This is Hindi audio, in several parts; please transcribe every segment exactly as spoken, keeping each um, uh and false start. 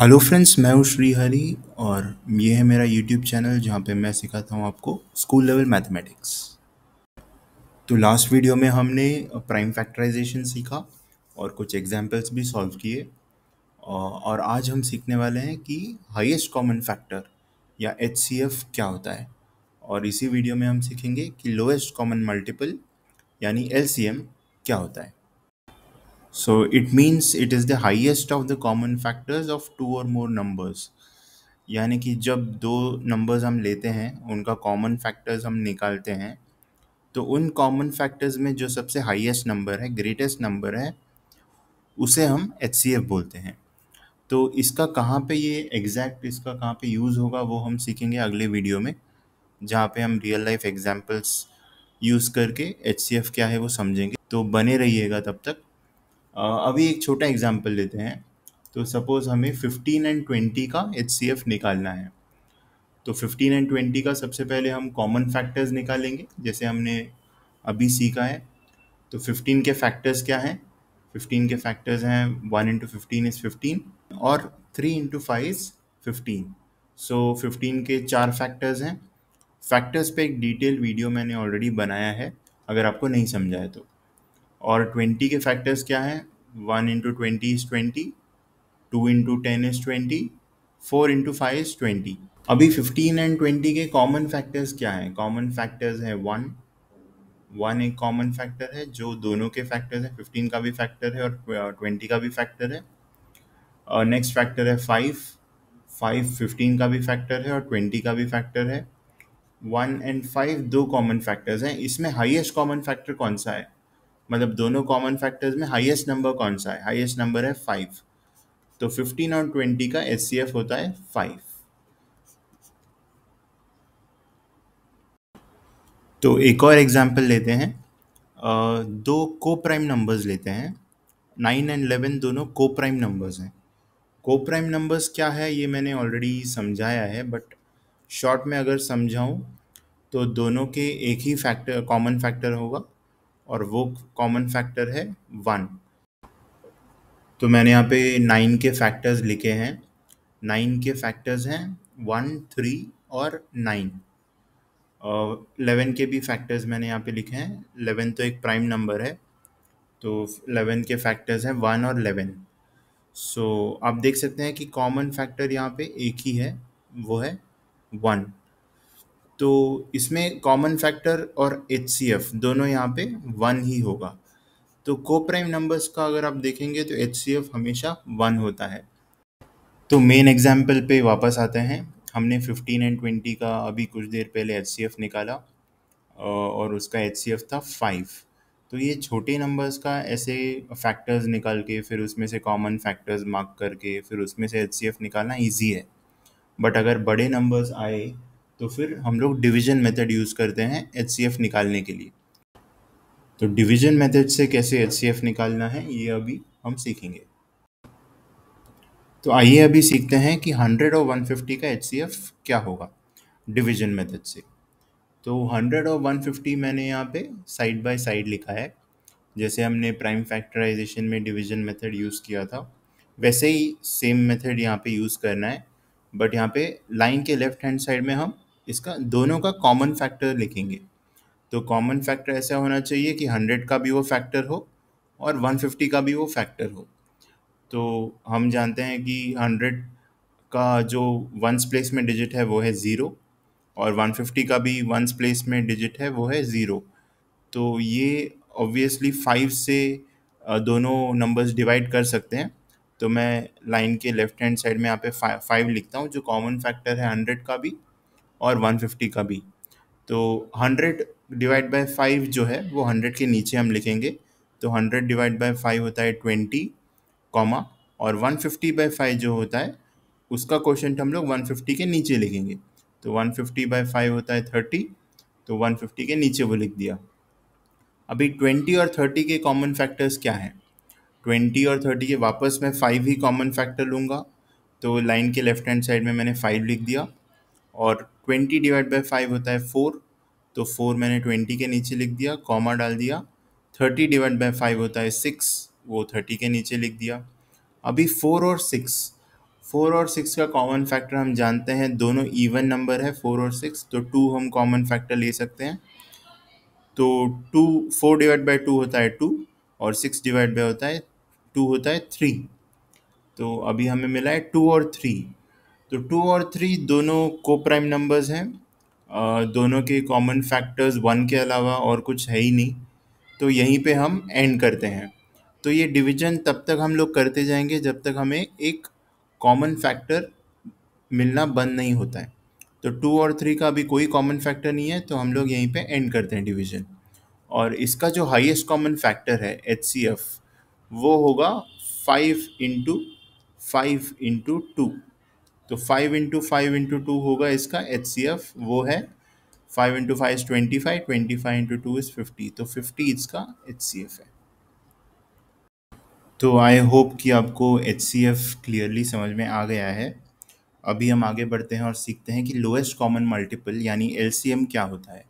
हेलो फ्रेंड्स, मैं हूँ श्रीहरी और ये है मेरा यूट्यूब चैनल जहाँ पे मैं सिखाता हूँ आपको स्कूल लेवल मैथमेटिक्स। तो लास्ट वीडियो में हमने प्राइम फैक्टराइजेशन सीखा और कुछ एग्जांपल्स भी सॉल्व किए, और आज हम सीखने वाले हैं कि हाईएस्ट कॉमन फैक्टर या एच सी एफ क्या होता है। और इसी वीडियो में हम सीखेंगे कि लोएस्ट कॉमन मल्टीपल यानी एल सी एम क्या होता है। So it means it is the highest of the common factors of two or more numbers। यानी कि जब दो numbers हम लेते हैं उनका common factors हम निकालते हैं, तो उन common factors में जो सबसे highest number है, greatest number है, उसे हम एच सी एफ बोलते हैं। तो इसका कहाँ पे ये exact इसका कहाँ पे यूज़ होगा वो हम सीखेंगे अगले वीडियो में, जहाँ पे हम real life examples यूज़ करके एच सी एफ क्या है वो समझेंगे। तो बने रहिएगा तब तक। अभी एक छोटा एग्जांपल लेते हैं। तो सपोज़ हमें फिफ्टीन एंड ट्वेंटी का एच सी एफ निकालना है। तो फिफ्टीन एंड ट्वेंटी का सबसे पहले हम कॉमन फैक्टर्स निकालेंगे, जैसे हमने अभी सीखा है। तो फिफ्टीन के फैक्टर्स क्या हैं? फिफ्टीन के फैक्टर्स हैं one into fifteen is fifteen और three into five is fifteen. So fifteen के चार फैक्टर्स हैं। फैक्टर्स पे एक डिटेल वीडियो मैंने ऑलरेडी बनाया है, अगर आपको नहीं समझा है तो। और ट्वेंटी के फैक्टर्स क्या हैं? One into twenty is twenty, two into ten is twenty, four into five is twenty. अभी फिफ्टीन एंड ट्वेंटी के कॉमन फैक्टर्स क्या हैं? कॉमन फैक्टर्स है वन, वन एक कॉमन फैक्टर है जो दोनों के फैक्टर्स है, फिफ्टीन का भी फैक्टर है और ट्वेंटी का भी फैक्टर है। और नेक्स्ट फैक्टर है फाइव, फाइव फिफ्टीन का भी फैक्टर है और ट्वेंटी का भी फैक्टर है। वन एंड फाइव दो कॉमन फैक्टर्स हैं। इसमें हाईएस्ट कॉमन फैक्टर कौन सा है, मतलब दोनों कॉमन फैक्टर्स में हाईएस्ट नंबर कौन सा है? हाईएस्ट नंबर है फाइव। तो फिफ्टीन और ट्वेंटी का एच सी एफ होता है फाइव। तो एक और एग्जांपल लेते हैं। दो को प्राइम नंबर्स लेते हैं, नाइन एंड इलेवन दोनों को प्राइम नंबर्स हैं। को प्राइम नंबर्स क्या है ये मैंने ऑलरेडी समझाया है, बट शॉर्ट में अगर समझाऊँ तो दोनों के एक ही फैक्टर कॉमन फैक्टर होगा और वो कॉमन फैक्टर है वन। तो मैंने यहाँ पे नाइन के फैक्टर्स लिखे हैं। नाइन के फैक्टर्स हैं वन, थ्री और नाइन। और इलेवन के भी फैक्टर्स मैंने यहाँ पे लिखे हैं। इलेवन तो एक प्राइम नंबर है, तो इलेवन के फैक्टर्स हैं वन और इलेवन। सो आप देख सकते हैं कि कॉमन फैक्टर यहाँ पे एक ही है, वो है वन। तो इसमें कॉमन फैक्टर और एच सी एफ दोनों यहाँ पे वन ही होगा। तो को प्राइम नंबर्स का अगर आप देखेंगे तो एच सी एफ हमेशा वन होता है। तो मेन एग्जांपल पे वापस आते हैं। हमने फिफ्टीन एंड ट्वेंटी का अभी कुछ देर पहले एच सी एफ निकाला और उसका एच सी एफ था फाइव। तो ये छोटे नंबर्स का ऐसे फैक्टर्स निकाल के फिर उसमें से कॉमन फैक्टर्स मार्क करके फिर उसमें से एच सी एफ निकालना ईजी है, बट अगर बड़े नंबर्स आए तो फिर हम लोग डिवीजन मेथड यूज़ करते हैं एच सी एफ निकालने के लिए। तो डिवीजन मेथड से कैसे एच सी एफ निकालना है ये अभी हम सीखेंगे। तो आइए अभी सीखते हैं कि हंड्रेड और वन फिफ्टी का एच सी एफ क्या होगा डिवीजन मेथड से। तो हंड्रेड और वन फिफ्टी मैंने यहाँ पे साइड बाय साइड लिखा है। जैसे हमने प्राइम फैक्टराइजेशन में डिवीजन मेथड यूज़ किया था, वैसे ही सेम मेथड यहाँ पे यूज़ करना है, बट यहाँ पे लाइन के लेफ्ट हैंड साइड में हम इसका दोनों का कॉमन फैक्टर लिखेंगे। तो कॉमन फैक्टर ऐसा होना चाहिए कि हंड्रेड का भी वो फैक्टर हो और वन फिफ्टी का भी वो फैक्टर हो। तो हम जानते हैं कि हंड्रेड का जो वंस प्लेस में डिजिट है वो है ज़ीरो और वन फिफ्टी का भी वंस प्लेस में डिजिट है वो है ज़ीरो। तो ये ऑब्वियसली फाइव से दोनों नंबर्स डिवाइड कर सकते हैं। तो मैं लाइन के लेफ्ट हैंड साइड में यहाँ पे फाइव लिखता हूँ, जो कॉमन फैक्टर है हंड्रेड का भी और वन फिफ्टी का भी। तो हंड्रेड डिवाइड बाय फाइव जो है वो हंड्रेड के नीचे हम लिखेंगे। तो हंड्रेड डिवाइड बाय फाइव होता है ट्वेंटी कॉमा, और वन फिफ्टी बाय फाइव जो होता है उसका क्वोशंट हम लोग वन फिफ्टी के नीचे लिखेंगे। तो वन फिफ्टी बाय फाइव होता है थर्टी, तो वन फिफ्टी के नीचे वो लिख दिया। अभी ट्वेंटी और थर्टी के कॉमन फैक्टर्स क्या हैं? ट्वेंटी और थर्टी के वापस मैं फाइव ही कॉमन फैक्टर लूँगा। तो लाइन के लेफ्ट हैंड साइड में मैंने फाइव लिख दिया, और ट्वेंटी डिवाइड बाय फाइव होता है फोर, तो फोर मैंने ट्वेंटी के नीचे लिख दिया, कॉमा डाल दिया। थर्टी डिवाइड बाय फाइव होता है सिक्स, वो थर्टी के नीचे लिख दिया। अभी फोर और सिक्स फोर और सिक्स का कॉमन फैक्टर हम जानते हैं दोनों इवन नंबर है फोर और सिक्स, तो टू हम कॉमन फैक्टर ले सकते हैं। तो two four divide by two होता है टू और सिक्स डिवाइड बाई होता है टू होता है थ्री। तो अभी हमें मिला है टू और थ्री। तो टू और थ्री दोनों को प्राइम नंबर्स हैं, दोनों के कॉमन फैक्टर्स वन के अलावा और कुछ है ही नहीं। तो यहीं पे हम एंड करते हैं। तो ये डिवीज़न तब तक हम लोग करते जाएंगे जब तक हमें एक कॉमन फैक्टर मिलना बंद नहीं होता है। तो टू और थ्री का अभी कोई कॉमन फैक्टर नहीं है, तो हम लोग यहीं पे एंड करते हैं डिवीज़न। और इसका जो हाईएस्ट कॉमन फैक्टर है एच सी एफ वो होगा five into five into two. तो five into five into two होगा इसका एच सी एफ, वो है five into five is twenty five twenty five into two is fifty. तो फिफ्टी इसका एच सी एफ है। तो आई होप कि आपको एच सी एफ क्लियरली समझ में आ गया है। अभी हम आगे बढ़ते हैं और सीखते हैं कि लोएस्ट कॉमन मल्टीपल यानी एल सी एम क्या होता है।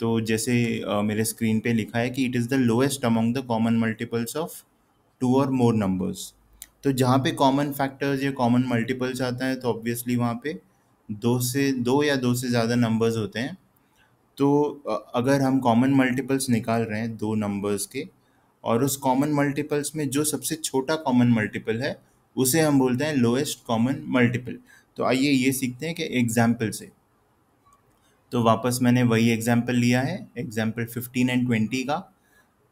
तो जैसे uh, मेरे स्क्रीन पे लिखा है कि it is the lowest among the common multiples of two और मोर नंबर्स। तो जहाँ पे कॉमन फैक्टर्स या कॉमन मल्टीपल्स आता है तो ऑब्वियसली वहाँ पे दो से दो या दो से ज़्यादा नंबर्स होते हैं। तो अगर हम कॉमन मल्टीपल्स निकाल रहे हैं दो नंबर्स के और उस कॉमन मल्टीपल्स में जो सबसे छोटा कॉमन मल्टीपल है उसे हम बोलते हैं लोएस्ट कॉमन मल्टीपल। तो आइए ये सीखते हैं कि एग्जाम्पल से। तो वापस मैंने वही एग्जाम्पल लिया है, एग्जाम्पल फिफ्टीन एंड ट्वेंटी का।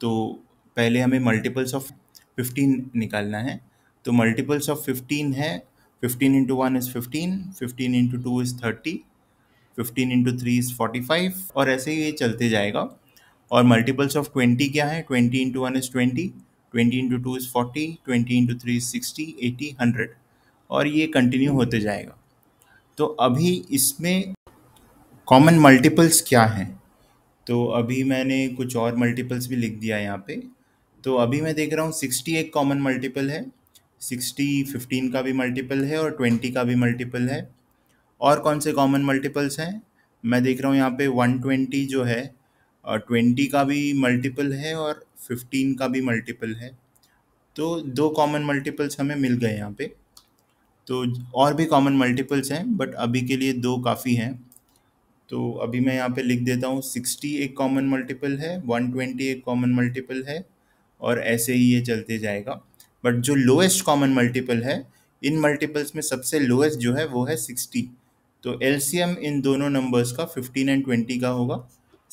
तो पहले हमें मल्टीपल्स ऑफ फिफ्टीन निकालना है। तो मल्टीपल्स ऑफ फिफ्टीन है fifteen into one is fifteen, fifteen into two is thirty, fifteen into three is forty five और ऐसे ही ये चलते जाएगा। और मल्टीपल्स ऑफ ट्वेंटी क्या है, twenty into one is twenty, twenty into two is forty, twenty into three is sixty, eighty, hundred और ये कंटिन्यू होते जाएगा। तो अभी इसमें कॉमन मल्टीपल्स क्या हैं? तो अभी मैंने कुछ और मल्टीपल्स भी लिख दिया यहाँ पे। तो अभी मैं देख रहा हूँ सिक्सटी एक कॉमन मल्टीपल है, सिक्सटी फिफ्टीन का भी मल्टीपल है और ट्वेंटी का भी मल्टीपल है। और कौन से कॉमन मल्टीपल्स हैं? मैं देख रहा हूँ यहाँ पे वन ट्वेंटी जो है ट्वेंटी का भी मल्टीपल है और फिफ्टीन का भी मल्टीपल है। तो दो कॉमन मल्टीपल्स हमें मिल गए यहाँ पे। तो और भी कॉमन मल्टीपल्स हैं बट अभी के लिए दो काफ़ी हैं। तो अभी मैं यहाँ पे लिख देता हूँ सिक्सटी एक कॉमन मल्टीपल है, वन ट्वेंटी एक कॉमन मल्टीपल है और ऐसे ही ये चलते जाएगा। बट जो लोएस्ट कॉमन मल्टीपल है इन मल्टीपल्स में सबसे लोएस्ट जो है वो है सिक्सटी। तो एल सी एम इन दोनों नंबर्स का फिफ्टीन एंड ट्वेंटी का होगा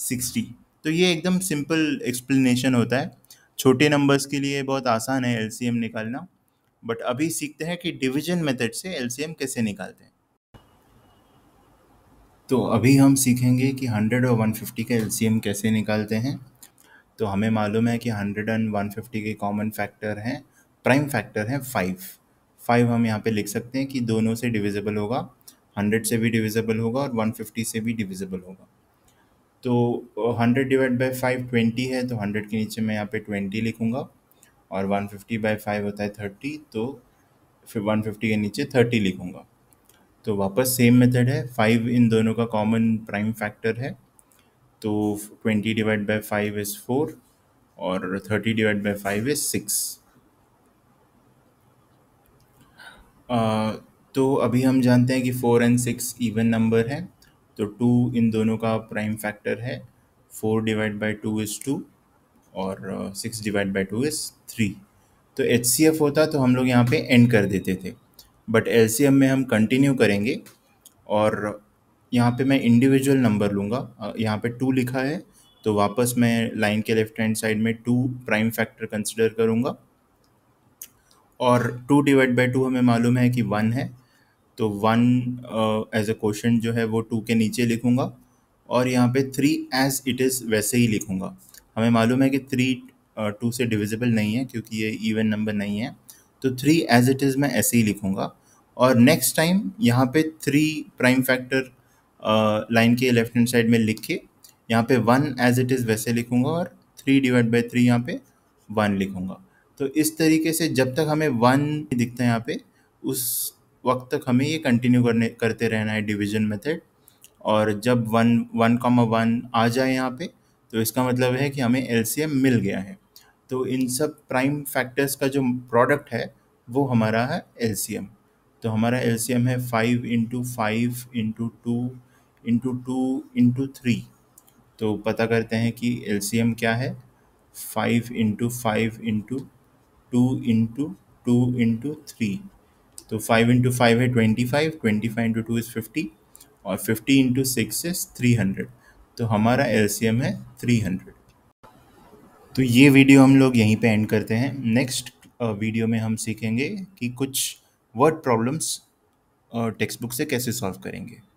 सिक्सटी। तो ये एकदम सिंपल एक्सप्लेनेशन होता है। छोटे नंबर्स के लिए बहुत आसान है एल सी एम निकालना। बट अभी सीखते हैं कि डिवीजन मेथड से एल सी एम कैसे निकालते हैं। तो अभी हम सीखेंगे कि हंड्रेड और वन फिफ्टी का एल सी एम कैसे निकालते हैं। तो हमें मालूम है कि हंड्रेड एंड वन फिफ्टी के कॉमन फैक्टर हैं, प्राइम फैक्टर है फाइव। फाइव हम यहाँ पे लिख सकते हैं कि दोनों से डिविजिबल होगा, हंड्रेड से भी डिविजिबल होगा और वन फिफ्टी से भी डिविजिबल होगा। तो hundred divide by five twenty है, तो हंड्रेड के नीचे मैं यहाँ पे ट्वेंटी लिखूँगा और वन फिफ्टी बाई फाइव होता है थर्टी, तो फिर वन फिफ्टी के नीचे थर्टी लिखूँगा। तो वापस सेम मेथड है, फाइव इन दोनों का कॉमन प्राइम फैक्टर है। तो twenty divide by five is four और thirty divide by five is six. Uh, तो अभी हम जानते हैं कि four and six even number है। तो टू इन दोनों का प्राइम फैक्टर है, four divide by two is two और six divide by two is three. तो एच सी एफ होता तो हम लोग यहाँ पे एंड कर देते थे, बट एल सी एम में हम कंटिन्यू करेंगे। और यहाँ पे मैं इंडिविजुअल नंबर लूँगा, यहाँ पे टू लिखा है तो वापस मैं लाइन के लेफ्ट हैंड साइड में टू प्राइम फैक्टर कंसिडर करूँगा। और टू डिवाइड बाई टू हमें मालूम है कि वन है, तो वन एज अ क्वोशंट जो है वो टू के नीचे लिखूँगा और यहाँ पे थ्री एज इट इज़ वैसे ही लिखूँगा। हमें मालूम है कि थ्री टू uh, से डिविजिबल नहीं है क्योंकि ये इवन नंबर नहीं है। तो थ्री एज इट इज़ मैं ऐसे ही लिखूँगा। और नेक्स्ट टाइम यहाँ पे थ्री प्राइम फैक्टर लाइन के लेफ्ट हैंड साइड में लिख के यहाँ पे वन एज इट इज़ वैसे लिखूँगा और थ्री डिवाइड बाई थ्री यहाँ पे वन लिखूँगा। तो इस तरीके से जब तक हमें वन दिखता है यहाँ पे उस वक्त तक हमें ये कंटिन्यू करने करते रहना है डिवीजन मेथड। और जब वन वन कॉमा वन आ जाए यहाँ पे तो इसका मतलब है कि हमें एल सी एम मिल गया है। तो इन सब प्राइम फैक्टर्स का जो प्रोडक्ट है वो हमारा है एल सी एम। तो हमारा एलसीएम है five into five into two into two into three. तो पता करते हैं कि एलसीएम क्या है, five into five into two into two into three. तो फाइव इंटू फाइव है twenty five, twenty five into two is fifty, और fifty into six is three hundred. तो हमारा एलसीएम है थ्री हंड्रेड। तो ये वीडियो हम लोग यहीं पे एंड करते हैं। नेक्स्ट वीडियो में हम सीखेंगे कि कुछ वर्ड प्रॉब्लम्स टेक्स्ट बुक से कैसे सॉल्व करेंगे।